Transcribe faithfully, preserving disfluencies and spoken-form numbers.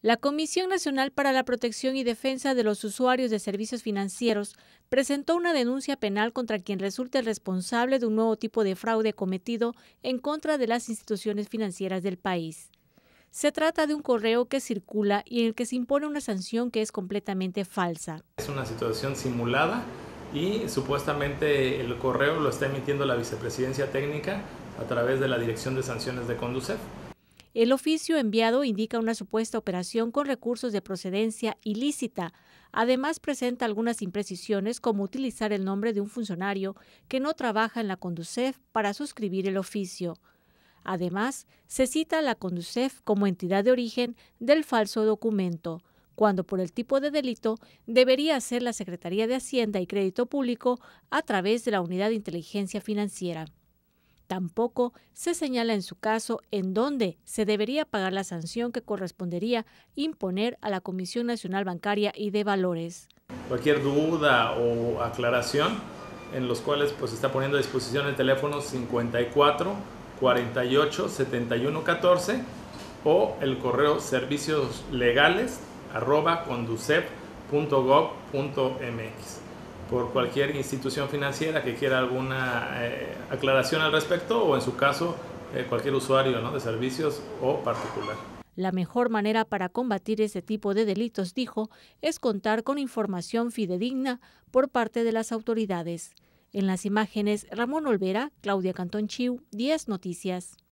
La Comisión Nacional para la Protección y Defensa de los Usuarios de Servicios Financieros presentó una denuncia penal contra quien resulte responsable de un nuevo tipo de fraude cometido en contra de las instituciones financieras del país. Se trata de un correo que circula y en el que se impone una sanción que es completamente falsa. Es una situación simulada y supuestamente el correo lo está emitiendo la Vicepresidencia Técnica a través de la Dirección de Sanciones de CONDUSEF. El oficio enviado indica una supuesta operación con recursos de procedencia ilícita. Además, presenta algunas imprecisiones como utilizar el nombre de un funcionario que no trabaja en la CONDUSEF para suscribir el oficio. Además, se cita a la CONDUSEF como entidad de origen del falso documento, cuando por el tipo de delito debería ser la Secretaría de Hacienda y Crédito Público a través de la Unidad de Inteligencia Financiera. Tampoco se señala en su caso en dónde se debería pagar la sanción que correspondería imponer a la Comisión Nacional Bancaria y de Valores. Cualquier duda o aclaración, en los cuales pues está poniendo a disposición el teléfono cincuenta y cuatro, cuarenta y ocho, setenta y uno, catorce o el correo servicioslegales arroba condusef punto gob punto mx. Por cualquier institución financiera que quiera alguna eh, aclaración al respecto o en su caso eh, cualquier usuario, ¿no?, de servicios o particular. La mejor manera para combatir este tipo de delitos, dijo, es contar con información fidedigna por parte de las autoridades. En las imágenes, Ramón Olvera, Claudia Cantón Chiu, diez Noticias.